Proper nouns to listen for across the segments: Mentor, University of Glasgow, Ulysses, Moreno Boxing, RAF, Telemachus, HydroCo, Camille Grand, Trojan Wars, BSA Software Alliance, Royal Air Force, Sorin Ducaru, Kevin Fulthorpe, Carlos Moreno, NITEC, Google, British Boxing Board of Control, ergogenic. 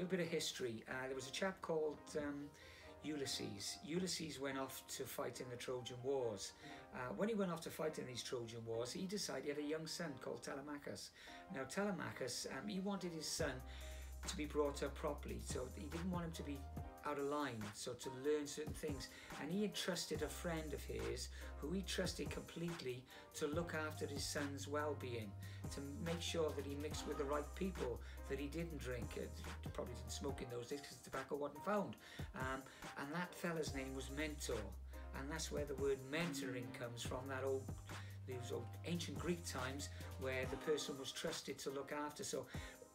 little bit of history. There was a chap called Ulysses. Ulysses went off to fight in the Trojan Wars. When he went off to fight in these Trojan Wars, he decided he had a young son called Telemachus. Now Telemachus, he wanted his son to be brought up properly, so he didn't want him to be out of line, so to learn certain things, and he had trusted a friend of his who he trusted completely to look after his son's well-being, to make sure that he mixed with the right people, that he didn't drink, probably didn't smoke in those days because tobacco wasn't found, and that fella's name was Mentor, and that's where the word mentoring comes from, that old ancient Greek times where the person was trusted to look after. So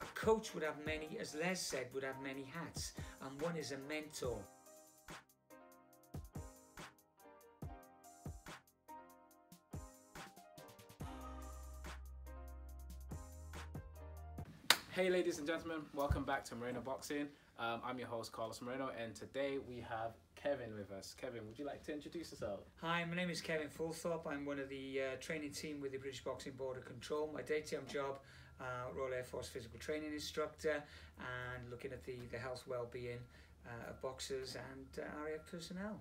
a coach would have many, as Les said, would have many hats, and one is a mentor. Hey ladies and gentlemen, welcome back to Moreno Boxing. I'm your host Carlos Moreno, and today we have Kevin with us. Kevin, would you like to introduce yourself? Hi, my name is Kevin Fulthorpe. I'm one of the training team with the British Boxing Board of Control. My day-to-day job, Royal Air Force physical training instructor, and looking at the health, well-being of boxers and RAF personnel.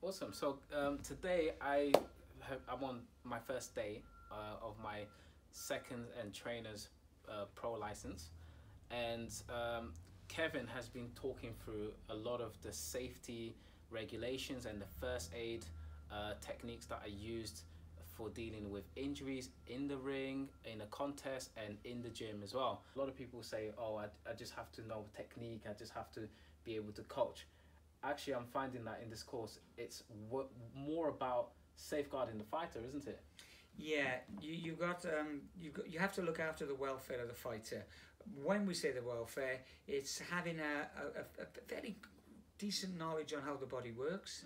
Awesome. So today I'm on my first day of my second and trainer's pro license, and Kevin has been talking through a lot of the safety regulations and the first aid techniques that are used for dealing with injuries in the ring, in a contest, and in the gym as well. A lot of people say, oh, I just have to know technique, I just have to be able to coach. Actually, I'm finding that in this course, it's more about safeguarding the fighter, isn't it? Yeah, you have to look after the welfare of the fighter. When we say the welfare, it's having a fairly decent knowledge on how the body works,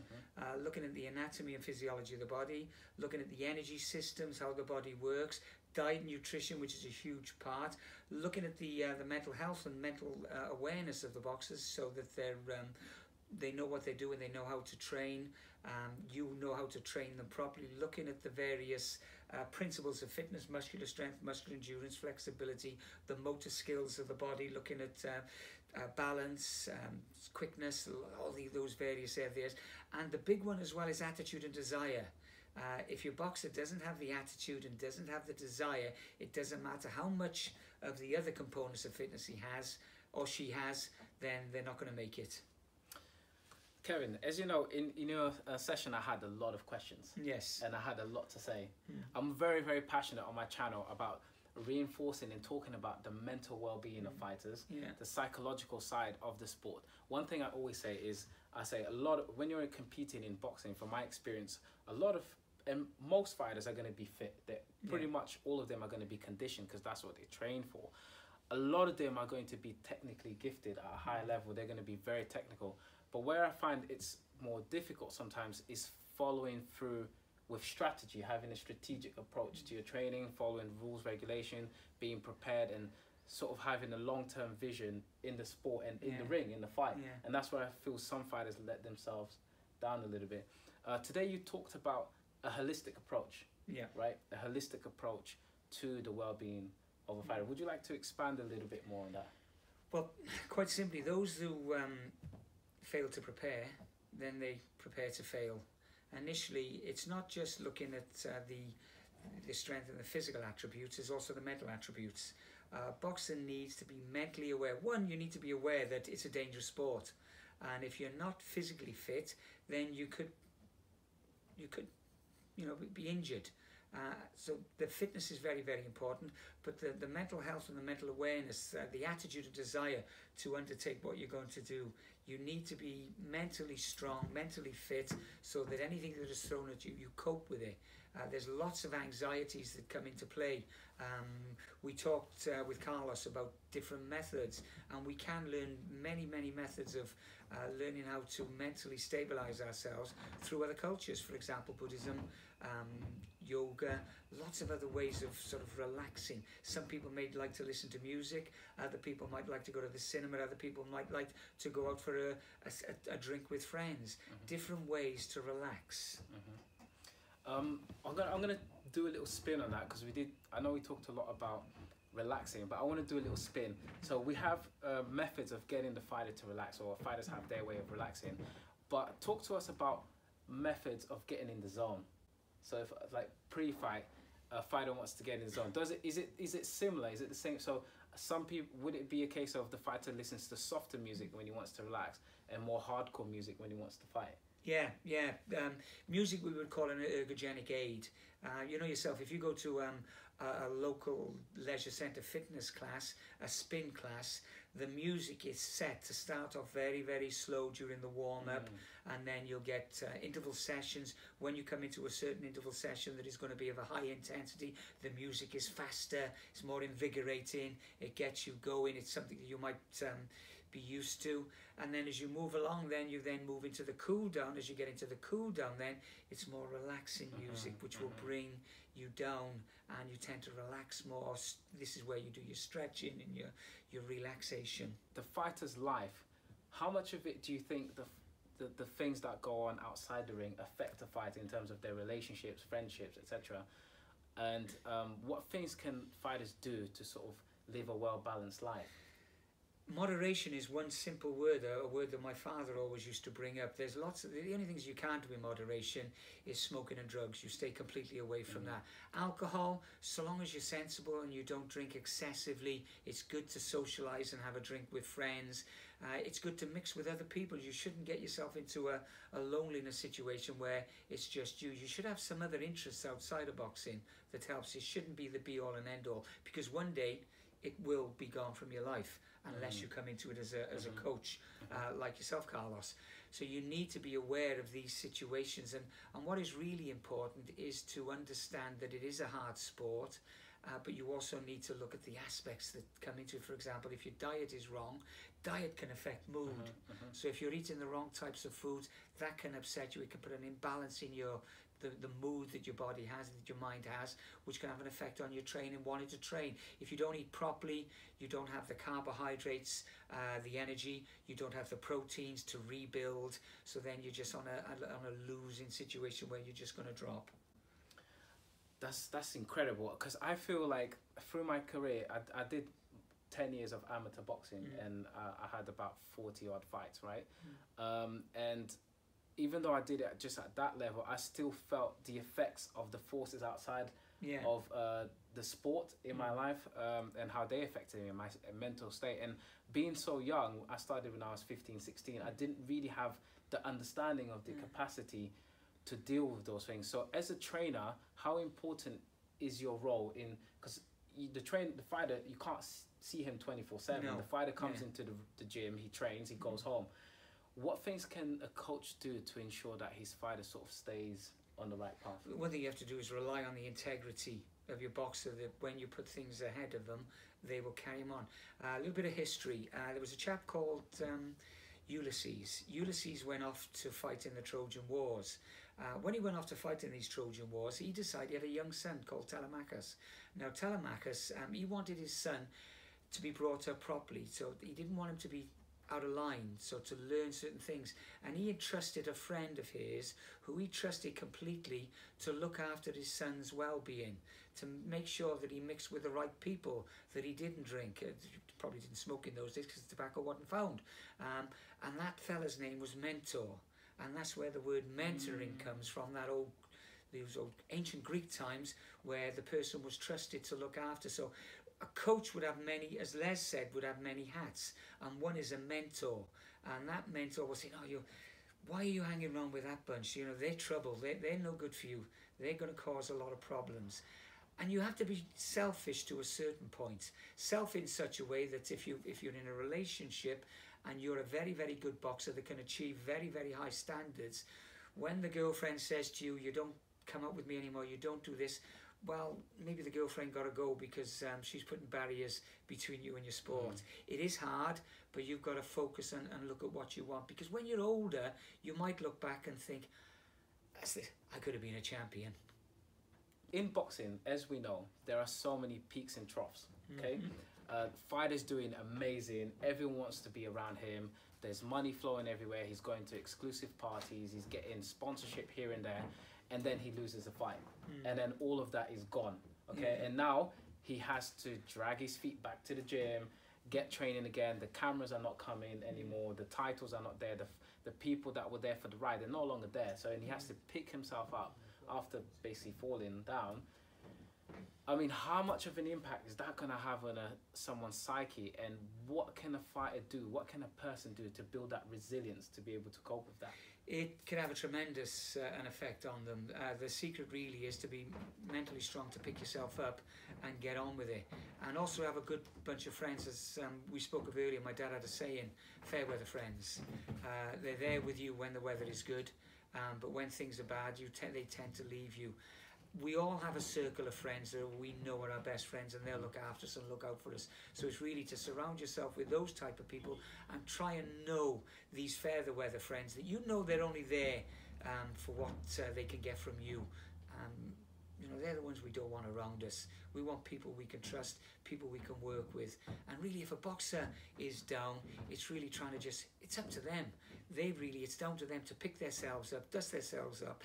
looking at the anatomy and physiology of the body, looking at the energy systems, how the body works, diet and nutrition, which is a huge part, looking at the mental health and mental awareness of the boxers so that they're they know what they're doing, they know how to train, you know how to train them properly, looking at the various principles of fitness, muscular strength, muscular endurance, flexibility, the motor skills of the body, looking at balance, quickness, all those various areas. And the big one as well is attitude and desire. If your boxer doesn't have the attitude and doesn't have the desire, it doesn't matter how much of the other components of fitness he has or she has, then they're not going to make it. Kevin, as you know, in your session I had a lot of questions. Yes. And I had a lot to say. Yeah. I'm very, very passionate on my channel about reinforcing and talking about the mental well-being of fighters, the psychological side of the sport. One thing I always say is, I say a lot of, when you're competing in boxing, from my experience, a lot of, and most fighters are going to be fit. They're pretty much all of them are going to be conditioned because that's what they train for. A lot of them are going to be technically gifted at a high level. They're going to be very technical. But where I find it's more difficult sometimes is following through with strategy, having a strategic approach to your training, following rules, regulation, being prepared, and sort of having a long-term vision in the sport and in the ring, in the fight. Yeah. And that's where I feel some fighters let themselves down a little bit. Today you talked about a holistic approach, right? A holistic approach to the well-being of a fighter. Would you like to expand a little bit more on that? Well, quite simply, those who fail to prepare, then they prepare to fail. Initially, it's not just looking at the strength and the physical attributes, it's also the mental attributes. Boxing needs to be mentally aware. One, you need to be aware that it's a dangerous sport, and if you're not physically fit, then you could, you know, be injured. So the fitness is very, very important, but the mental health and the mental awareness, the attitude and desire to undertake what you're going to do. You need to be mentally strong, mentally fit, so that anything that is thrown at you, you cope with it. There's lots of anxieties that come into play. We talked with Carlos about different methods, and we can learn many, many methods of learning how to mentally stabilize ourselves through other cultures, for example, Buddhism, yoga, lots of other ways of sort of relaxing. Some people may like to listen to music, other people might like to go to the cinema, other people might like to go out for a drink with friends. Different ways to relax. I'm gonna do a little spin on that because I know we talked a lot about relaxing, but I want to do a little spin. So we have methods of getting the fighter to relax, or fighters have their way of relaxing, but talk to us about methods of getting in the zone. So if, like, pre-fight, a fighter wants to get in the zone, is it similar, is it the same? So some people, would it be a case of the fighter listens to softer music when he wants to relax and more hardcore music when he wants to fight? Yeah. Music we would call an ergogenic aid. You know yourself, if you go to a local leisure centre fitness class, a spin class, the music is set to start off very, very slow during the warm-up, and then you'll get interval sessions. When you come into a certain interval session that is going to be of a high intensity, the music is faster, it's more invigorating, it gets you going, it's something that you might be used to. And then as you move along, then you then move into the cool down. As you get into the cool down, then it's more relaxing music, which will bring you down, and you tend to relax more. This is where you do your stretching and your relaxation. The fighter's life, how much of it do you think the things that go on outside the ring affect the fighter in terms of their relationships, friendships, etc.? And what things can fighters do to sort of live a well-balanced life? Moderation is one simple word, a word that my father always used to bring up. There's lots of, the only things you can't do in moderation is smoking and drugs. You stay completely away from that. Alcohol, so long as you're sensible and you don't drink excessively, it's good to socialise and have a drink with friends. It's good to mix with other people. You shouldn't get yourself into a loneliness situation where it's just you. You should have some other interests outside of boxing that helps. It shouldn't be the be-all and end-all, because one day it will be gone from your life, unless you come into it as a coach like yourself, Carlos. So you need to be aware of these situations, and what is really important is to understand that it is a hard sport, but you also need to look at the aspects that come into it. For example, if your diet is wrong, diet can affect mood. So if you're eating the wrong types of foods, that can upset you. It can put an imbalance in your the mood that your body has, that your mind has, which can have an effect on your training, wanting to train. If you don't eat properly, you don't have the carbohydrates, the energy, you don't have the proteins to rebuild, so then you're just on a losing situation where you're just going to drop. That's incredible, because I feel like through my career, I did 10 years of amateur boxing, and I had about 40 odd fights, right? And even though I did it just at that level, I still felt the effects of the forces outside of the sport in my life, and how they affected me in my mental state. And being so young, I started when I was 15, 16, I didn't really have the understanding of the capacity to deal with those things. So as a trainer, how important is your role in, because the fighter, you can't see him 24/7. No. The fighter comes into the gym, he trains, he goes home. What things can a coach do to ensure that his fighter sort of stays on the right path? One thing you have to do is rely on the integrity of your boxer, that when you put things ahead of them, they will carry them on. A little bit of history. There was a chap called Ulysses. Ulysses went off to fight in the Trojan Wars. When he went off to fight in these Trojan Wars, he decided he had a young son called Telemachus. Now Telemachus, he wanted his son to be brought up properly, so he didn't want him to be out of line, so to learn certain things, and he entrusted a friend of his who he trusted completely to look after his son's well-being, to make sure that he mixed with the right people, that he didn't drink, probably didn't smoke in those days because tobacco wasn't found, and that fella's name was Mentor, and that's where the word mentoring comes from, that old those old ancient Greek times where the person was trusted to look after. So a coach would have many, as Les said, would have many hats, and one is a mentor, and that mentor will say, "No, why are you hanging around with that bunch? You know, they're trouble, they're no good for you, they're going to cause a lot of problems." And you have to be selfish to a certain point, self in such a way that if you're in a relationship and you're a very, very good boxer that can achieve very, very high standards, when the girlfriend says to you, "You don't come up with me anymore, you don't do this," well, maybe the girlfriend got to go because she's putting barriers between you and your sport. It is hard, but you've got to focus and look at what you want, because when you're older, you might look back and think, I could have been a champion. In boxing, as we know, there are so many peaks and troughs, okay? Fighter's doing amazing, everyone wants to be around him, there's money flowing everywhere, he's going to exclusive parties, he's getting sponsorship here and there, and then he loses a fight, and then all of that is gone, okay? And now he has to drag his feet back to the gym, get training again. The cameras are not coming anymore. The titles are not there. The people that were there for the ride, they're no longer there. So and he has to pick himself up after basically falling down. I mean, how much of an impact is that going to have on someone's psyche, and what can a fighter do? What can a person do to build that resilience to be able to cope with that? It can have a tremendous an effect on them. The secret really is to be mentally strong, to pick yourself up and get on with it. And also have a good bunch of friends. As we spoke of earlier, my dad had a saying, fair weather friends. They're there with you when the weather is good, but when things are bad, they tend to leave you. We all have a circle of friends that we know are our best friends, and they'll look after us and look out for us. So it's really to surround yourself with those type of people and try and know these fair weather friends, that you know they're only there for what they can get from you. You know, they're the ones we don't want around us. We want people we can trust, people we can work with. And really, if a boxer is down, it's really trying to just, it's up to them. It's down to them to pick themselves up, dust themselves up,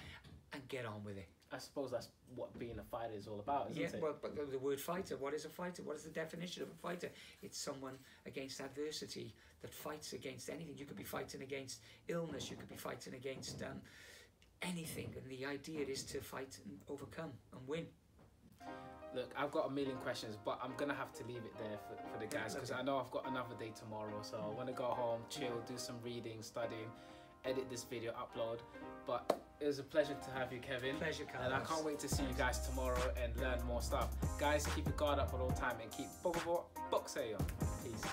and get on with it. I suppose that's what being a fighter is all about, isn't it? Yeah, well, but the word fighter, what is a fighter? What is the definition of a fighter? It's someone against adversity that fights against anything. You could be fighting against illness, you could be fighting against anything. And the idea is to fight and overcome and win. Look, I've got a million questions, but I'm going to have to leave it there for the guys, because I know I've got another day tomorrow, so I want to go home, chill, do some reading, studying, edit this video, upload. But it was a pleasure to have you, Kevin. Pleasure, Carlos. And I can't wait to see you guys tomorrow and learn more stuff. Guys, keep your guard up at all time and keep boxing. Peace.